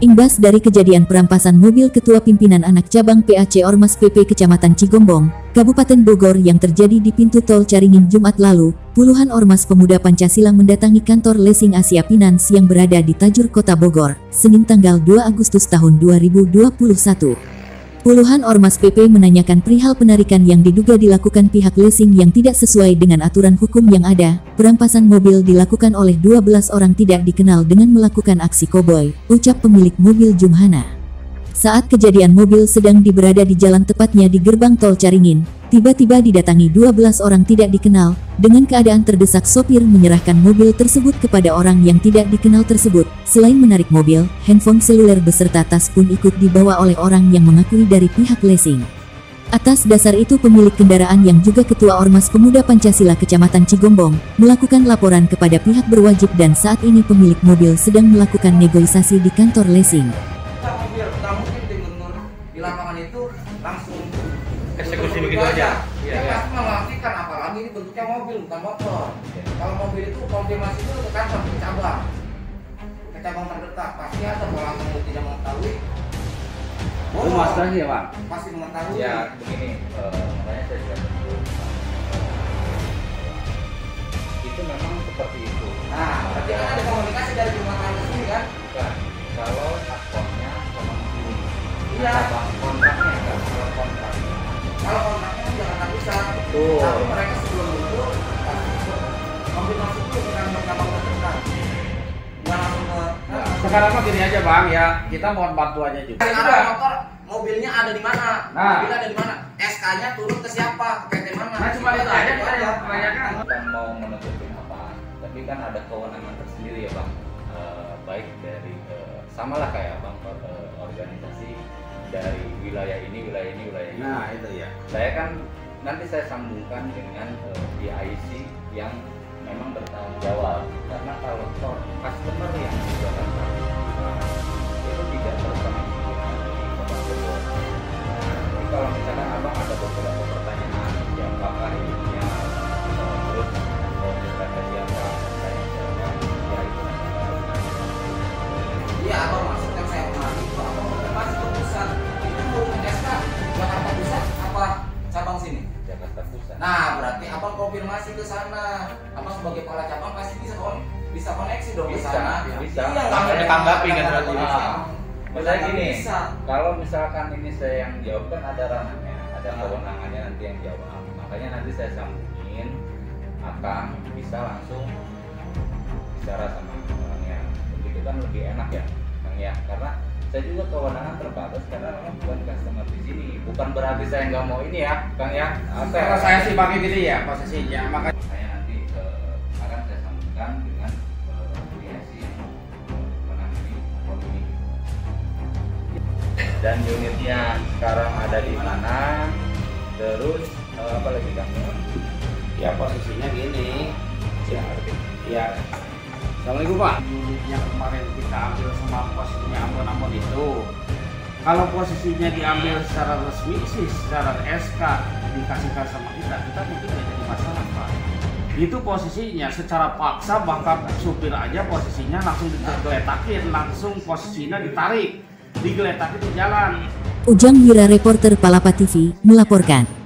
Imbas dari kejadian perampasan mobil ketua pimpinan anak cabang PAC Ormas PP Kecamatan Cigombong, Kabupaten Bogor yang terjadi di pintu tol Caringin Jumat lalu, puluhan ormas Pemuda Pancasila mendatangi kantor leasing Asia Finance yang berada di Tajur, Kota Bogor, Senin tanggal 2 Agustus tahun 2021. Puluhan ormas PP menanyakan perihal penarikan yang diduga dilakukan pihak leasing yang tidak sesuai dengan aturan hukum yang ada. Perampasan mobil dilakukan oleh 12 orang tidak dikenal dengan melakukan aksi koboi, ucap pemilik mobil Jumhana. Saat kejadian mobil sedang berada di jalan, tepatnya di gerbang tol Caringin, tiba-tiba didatangi 12 orang tidak dikenal. Dengan keadaan terdesak, sopir menyerahkan mobil tersebut kepada orang yang tidak dikenal tersebut. Selain menarik mobil, handphone seluler beserta tas pun ikut dibawa oleh orang yang mengakui dari pihak leasing. Atas dasar itu, pemilik kendaraan yang juga ketua Ormas Pemuda Pancasila Kecamatan Cigombong melakukan laporan kepada pihak berwajib, dan saat ini pemilik mobil sedang melakukan negosiasi di kantor leasing. Di lapangan itu langsung eksekusi begitu aja. Iya. Kan memastikan, apalagi ini bentuknya mobil bukan motor. Ya. Kalau mobil itu konfirmasi itu ke kantor cabang. Ke cabang terdekat pasti ada, kalau kamu tidak mengetahui. Oh, Mas lagi ya, Pak? Pasti mengetahui. Ya, begini, makanya saya juga itu memang seperti itu. Nah, berarti kan ada komunikasi dari perumahan ke sini kan? Bukan. Kalau akunnya memang sini. Iya. Kalau kontaknya jangan bisa, tapi mereka sebelum itu konfirmasi itu dengan mereka terdekat. Nah, sekarang mah gini aja Bang ya, kita mohon bantuannya juga. Ada motor, mobilnya ada di mana? Nah, mobilnya ada di mana? SK-nya turun ke siapa? Ke PT mana? Nah, cuma itu aja kita tanyakan. Bukan mau menutupin apa, tapi kan ada kewenangan tersendiri ya Bang. Baik dari samalah kayak Bang organisasi dari wilayah ini. Nah, itu ya. Saya kan nanti saya sambungkan dengan BIC yang memang bertanggung jawab, karena kalau customer yang menggunakan itu tidak terkoneksi dengan Bogor. Jadi kalau misalkan Abang ada beberapa pertanyaan yang bakal hidupnya terus kita siapkan, saya siapkan ya itu. Iya, Abang maksudnya saya mengerti bahwa Jakarta Pusat apa cabang sini? Jakarta Pusat. Nah, berarti Abang konfirmasi ke sana. Abang sebagai kepala cabang pasti bisa koneksi dong ke sana. Bisa. Iya, langsung ditanggapi kan berarti. Misalnya gini, kalau misalkan ini saya yang jawab kan ada ranahnya, ada kewenangannya nanti yang jawab. Makanya nanti saya sambungin akan bisa langsung bicara sama orangnya. Begitu kan lebih enak ya, Bang ya, karena saya juga kewenangan terbatas karena memang bukan customer di sini. Bukan berarti saya nggak mau ini ya, Bang ya. Karena saya sih pakai gini ya posisinya. Maka saya nanti akan saya sambungkan dengan afiliasi yang menangani ekonomi. Dan unitnya sekarang ada di mana? Terus apa lagi Kang? Ya posisinya gini. Ya. Ya. Assalamualaikum Pak. Unit yang kemarin kita ambil sama posisinya ampun itu, kalau posisinya diambil secara resmi sih, secara SK dikasihkan sama kita mungkin tidak jadi masalah Pak. Itu posisinya secara paksa, bahkan supir aja posisinya langsung digeletakin, langsung posisinya ditarik, digeletakin di jalan. Ujang Wira, reporter Palapa TV, melaporkan.